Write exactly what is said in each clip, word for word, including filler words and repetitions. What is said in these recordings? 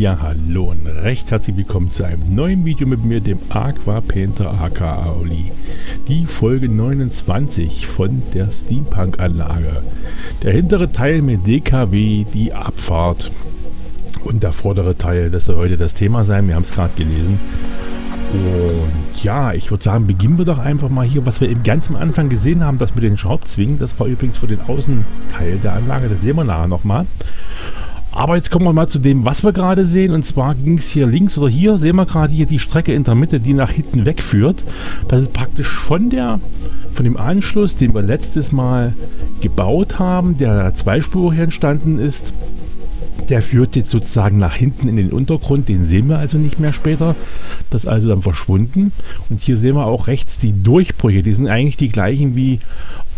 Ja, hallo und recht herzlich willkommen zu einem neuen Video mit mir, dem Aquapainter aka Aoli. Die Folge neunundzwanzig von der Steampunk-Anlage. Der hintere Teil mit D K W, die Abfahrt. Und der vordere Teil, das soll heute das Thema sein, wir haben es gerade gelesen. Und ja, ich würde sagen, beginnen wir doch einfach mal hier, was wir eben ganz am Anfang gesehen haben, das mit den Schraubzwingen. Das war übrigens für den Außenteil der Anlage, das sehen wir nachher nochmal. Aber jetzt kommen wir mal zu dem, was wir gerade sehen. Und zwar ging es hier links oder hier, sehen wir gerade hier die Strecke in der Mitte, die nach hinten wegführt. Das ist praktisch von, der, von dem Anschluss, den wir letztes Mal gebaut haben, der zweispurig entstanden ist. Der führt jetzt sozusagen nach hinten in den Untergrund, den sehen wir also nicht mehr später. Das ist also dann verschwunden. Und hier sehen wir auch rechts die Durchbrüche, die sind eigentlich die gleichen wie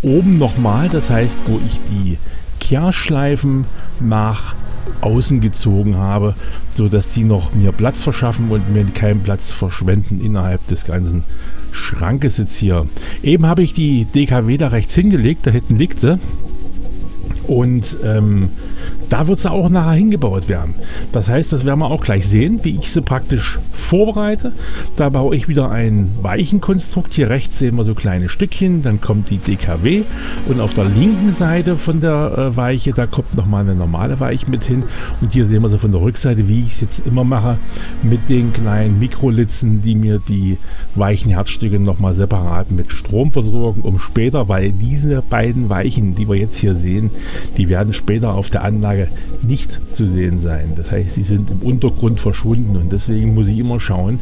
oben nochmal. Das heißt, wo ich die Kehrschleifen nach außen gezogen habe, sodass die noch mir Platz verschaffen und mir keinen Platz verschwenden innerhalb des ganzen Schrankes jetzt hier. Eben habe ich die D K W da rechts hingelegt, da hinten liegt sie. Und ähm, da wird sie auch nachher hingebaut werden. Das heißt, das werden wir auch gleich sehen, wie ich sie praktisch vorbereite. Da baue ich wieder ein Weichenkonstrukt. Hier rechts sehen wir so kleine Stückchen. Dann kommt die D K W. Und auf der linken Seite von der äh, Weiche, da kommt nochmal eine normale Weiche mit hin. Und hier sehen wir sie von der Rückseite, wie ich es jetzt immer mache, mit den kleinen Mikrolitzen, die mir die weichen Herzstücke nochmal separat mit Strom versorgen, um später, weil diese beiden Weichen, die wir jetzt hier sehen, die werden später auf der Anlage nicht zu sehen sein. Das heißt, sie sind im Untergrund verschwunden und deswegen muss ich immer schauen,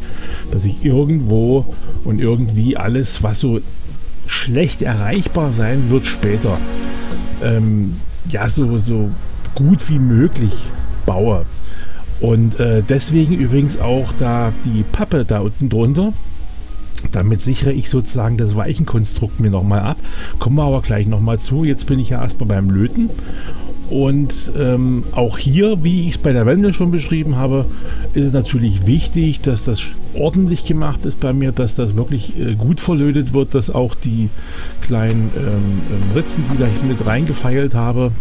dass ich irgendwo und irgendwie alles, was so schlecht erreichbar sein wird später, ähm, ja, so, so gut wie möglich baue. Und äh, deswegen übrigens auch da die Pappe da unten drunter. Damit sichere ich sozusagen das Weichenkonstrukt mir nochmal ab. Kommen wir aber gleich nochmal zu. Jetzt bin ich ja erstmal beim Löten. Und ähm, auch hier, wie ich es bei der Wende schon beschrieben habe, ist es natürlich wichtig, dass das ordentlich gemacht ist bei mir, dass das wirklich äh, gut verlötet wird, dass auch die kleinen ähm, Ritzen, die ich mit reingefeilt habe,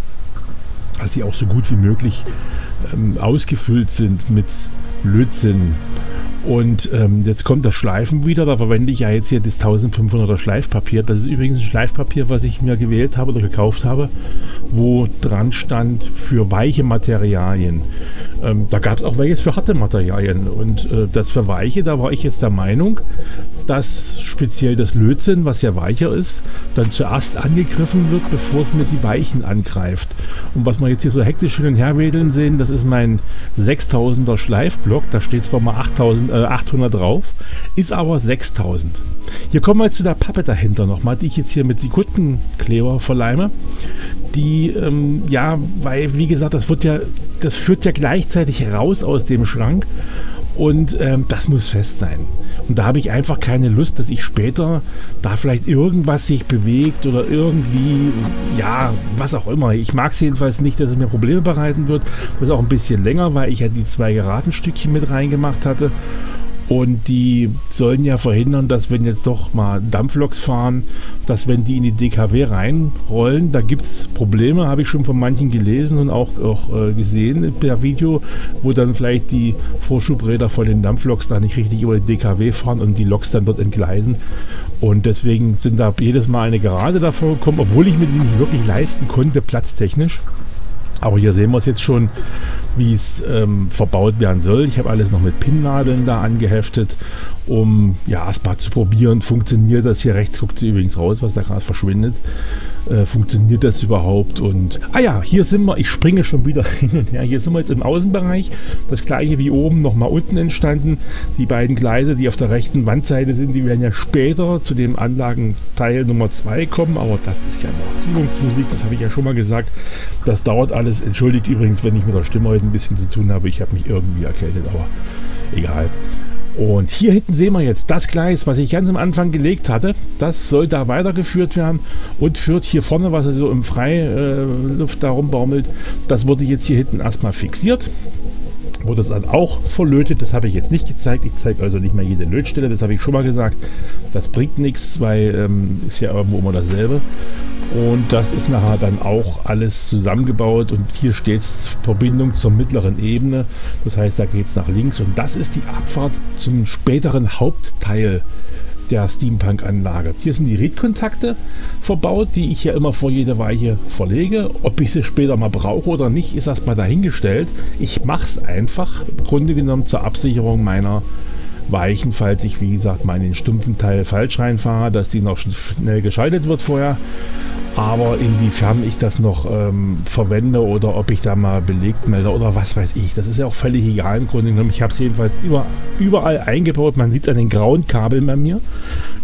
dass die auch so gut wie möglich ähm, ausgefüllt sind mit Lötzinn. Und ähm, jetzt kommt das Schleifen wieder, da verwende ich ja jetzt hier das fünfzehnhunderter Schleifpapier. Das ist übrigens ein Schleifpapier, was ich mir gewählt habe oder gekauft habe, wo dran stand für weiche Materialien. Ähm, da gab es auch welches für harte Materialien und äh, das für weiche, da war ich jetzt der Meinung, dass speziell das Lötzinn, was ja weicher ist, dann zuerst angegriffen wird, bevor es mir die Weichen angreift. Und was man jetzt hier so hektisch hin und her wedeln sehen, das ist mein sechstausender Schleifblock, da steht zwar mal achttausend achthundert drauf, ist aber sechstausend. Hier kommen wir jetzt zu der Pappe dahinter nochmal, die ich jetzt hier mit Sekundenkleber verleime. Die, ähm, ja, weil, wie gesagt, das wird ja, das führt ja gleichzeitig raus aus dem Schrank und ähm, das muss fest sein. Und da habe ich einfach keine Lust, dass ich später da vielleicht irgendwas sich bewegt oder irgendwie, ja, was auch immer. Ich mag es jedenfalls nicht, dass es mir Probleme bereiten wird. Das ist auch ein bisschen länger, weil ich ja die zwei geraden Stückchen mit reingemacht hatte. Und die sollen ja verhindern, dass wenn jetzt doch mal Dampfloks fahren, dass wenn die in die D K W reinrollen, da gibt es Probleme, habe ich schon von manchen gelesen und auch, auch äh, gesehen per Video, wo dann vielleicht die Vorschubräder von den Dampfloks da nicht richtig über die D K W fahren und die Loks dann dort entgleisen. Und deswegen sind da jedes Mal eine Gerade davor gekommen, obwohl ich mir die nicht wirklich leisten konnte, platztechnisch. Aber hier sehen wir es jetzt schon, wie es ähm, verbaut werden soll. Ich habe alles noch mit Pinnnadeln da angeheftet, um ja erstmal zu probieren, funktioniert das hier rechts, guckt sie übrigens raus, was da gerade verschwindet. Äh, funktioniert das überhaupt? Und ah ja, hier sind wir, ich springe schon wieder hin und her. Hier sind wir jetzt im Außenbereich. Das gleiche wie oben nochmal unten entstanden. Die beiden Gleise, die auf der rechten Wandseite sind, die werden ja später zu dem Anlagenteil Nummer zwei kommen. Aber das ist ja noch Zukunftsmusik, das habe ich ja schon mal gesagt. Das dauert alles. Entschuldigt übrigens, wenn ich mit der Stimme heute ein bisschen zu tun habe. Ich habe mich irgendwie erkältet, aber egal. Und hier hinten sehen wir jetzt das Gleis, was ich ganz am Anfang gelegt hatte. Das soll da weitergeführt werden und führt hier vorne, was also im Freiluft da rumbaumelt, das wurde jetzt hier hinten erstmal fixiert. wurde es dann auch verlötet. Das habe ich jetzt nicht gezeigt. Ich zeige also nicht mehr jede Lötstelle. Das habe ich schon mal gesagt. Das bringt nichts, weil ähm, ist ja irgendwo immer dasselbe. Und das ist nachher dann auch alles zusammengebaut. Und hier steht es Verbindung zur mittleren Ebene. Das heißt, da geht es nach links. Und das ist die Abfahrt zum späteren Hauptteil der Steampunk-Anlage. Hier sind die Reed-Kontakte verbaut, die ich ja immer vor jeder Weiche verlege. Ob ich sie später mal brauche oder nicht, ist erstmal dahingestellt. Ich mache es einfach, im Grunde genommen zur Absicherung meiner Weichen, falls ich, wie gesagt, mal in den stumpfen Teil falsch reinfahre, dass die noch schnell geschaltet wird vorher. Aber inwiefern ich das noch ähm, verwende oder ob ich da mal belegt melde oder was weiß ich, das ist ja auch völlig egal im Grunde genommen. Ich habe es jedenfalls über, überall eingebaut. Man sieht es an den grauen Kabeln bei mir.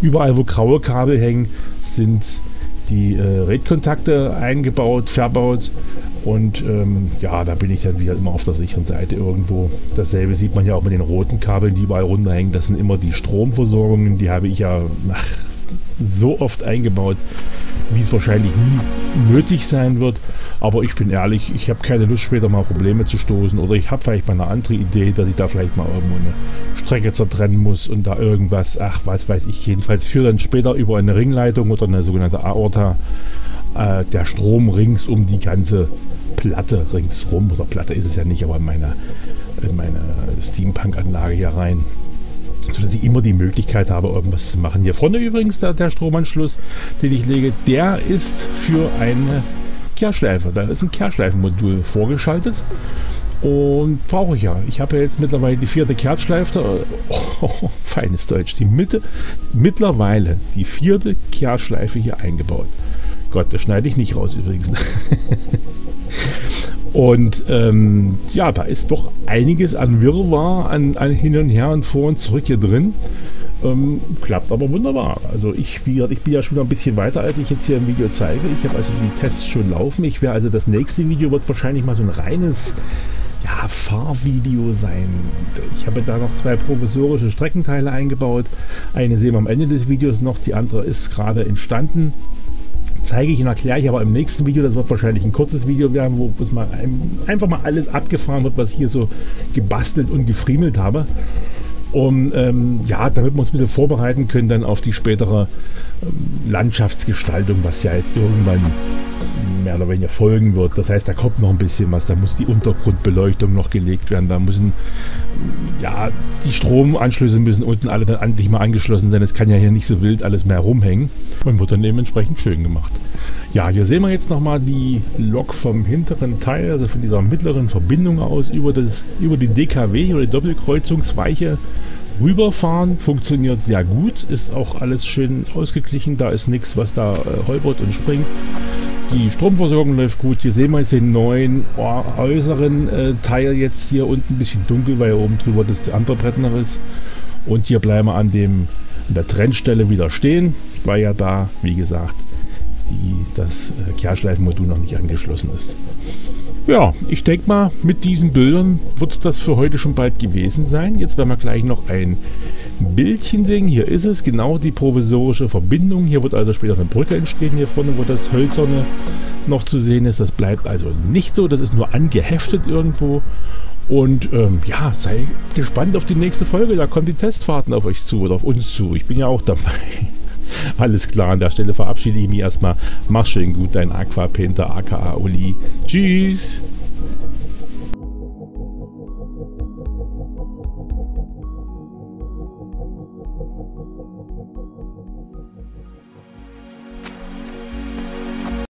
Überall, wo graue Kabel hängen, sind die äh, Red-Kontakte eingebaut, verbaut. Und ähm, ja, da bin ich dann wieder immer auf der sicheren Seite irgendwo. Dasselbe sieht man ja auch mit den roten Kabeln, die überall runterhängen. Das sind immer die Stromversorgungen, die habe ich ja ach, so oft eingebaut, wie es wahrscheinlich nie nötig sein wird. Aber ich bin ehrlich, ich habe keine Lust, später mal Probleme zu stoßen. Oder ich habe vielleicht mal eine andere Idee, dass ich da vielleicht mal irgendwo eine Strecke zertrennen muss und da irgendwas, ach was weiß ich, jedenfalls führt dann später über eine Ringleitung oder eine sogenannte Aorta äh, der Strom rings um die ganze Platte ringsrum. Oder Platte ist es ja nicht, aber in meine, in meine Steampunk-Anlage hier rein. So dass ich immer die Möglichkeit habe, irgendwas zu machen. Hier vorne übrigens da, der Stromanschluss, den ich lege, der ist für eine Kehrschleife. Da ist ein Kehrschleifenmodul vorgeschaltet und brauche ich ja. Ich habe ja jetzt mittlerweile die vierte Kehrschleife. Oh, feines Deutsch. Die Mitte, mittlerweile die vierte Kehrschleife hier eingebaut. Gott, das schneide ich nicht raus übrigens. Und ähm, ja, da ist doch einiges an Wirrwarr, an, an hin und her und vor und zurück hier drin. Ähm, klappt aber wunderbar. Also ich, wie gesagt, ich bin ja schon ein bisschen weiter, als ich jetzt hier im Video zeige. Ich habe also die Tests schon laufen. Ich werde also das nächste Video wird wahrscheinlich mal so ein reines ja, Fahrvideo sein. Ich habe da noch zwei provisorische Streckenteile eingebaut. Eine sehen wir am Ende des Videos noch, die andere ist gerade entstanden. Zeige ich und erkläre ich aber im nächsten Video. Das wird wahrscheinlich ein kurzes Video werden, wo es mal einfach mal alles abgefahren wird, was ich hier so gebastelt und gefriemelt habe. Um, ähm, ja, damit wir uns ein bisschen vorbereiten können dann auf die spätere ähm, Landschaftsgestaltung, was ja jetzt irgendwann mehr oder weniger folgen wird. Das heißt, da kommt noch ein bisschen was, da muss die Untergrundbeleuchtung noch gelegt werden, da müssen ja, die Stromanschlüsse müssen unten alle dann an sich mal angeschlossen sein. Es kann ja hier nicht so wild alles mehr rumhängen und wird dann dementsprechend schön gemacht. Ja, hier sehen wir jetzt nochmal die Lok vom hinteren Teil, also von dieser mittleren Verbindung aus, über, das, über die D K W oder die Doppelkreuzungsweiche rüberfahren. Funktioniert sehr gut, ist auch alles schön ausgeglichen, da ist nichts, was da äh, holpert und springt. Die Stromversorgung läuft gut. Hier sehen wir jetzt den neuen äußeren äh, Teil jetzt hier unten, ein bisschen dunkel, weil oben drüber das andere Brett noch ist. Und hier bleiben wir an, dem, an der Trennstelle wieder stehen, weil ja da, wie gesagt, die das Kehrschleifenmodul noch nicht angeschlossen ist. Ja, ich denke mal, mit diesen Bildern wird das für heute schon bald gewesen sein. Jetzt werden wir gleich noch ein Bildchen sehen. Hier ist es, genau die provisorische Verbindung. Hier wird also später eine Brücke entstehen, hier vorne, wo das Hölzerne noch zu sehen ist. Das bleibt also nicht so, das ist nur angeheftet irgendwo. Und ähm, ja, sei gespannt auf die nächste Folge. Da kommen die Testfahrten auf euch zu oder auf uns zu. Ich bin ja auch dabei. Alles klar, an der Stelle verabschiede ich mich erstmal. Mach's schön gut, dein Aquapinter, aka Aoli. Tschüss!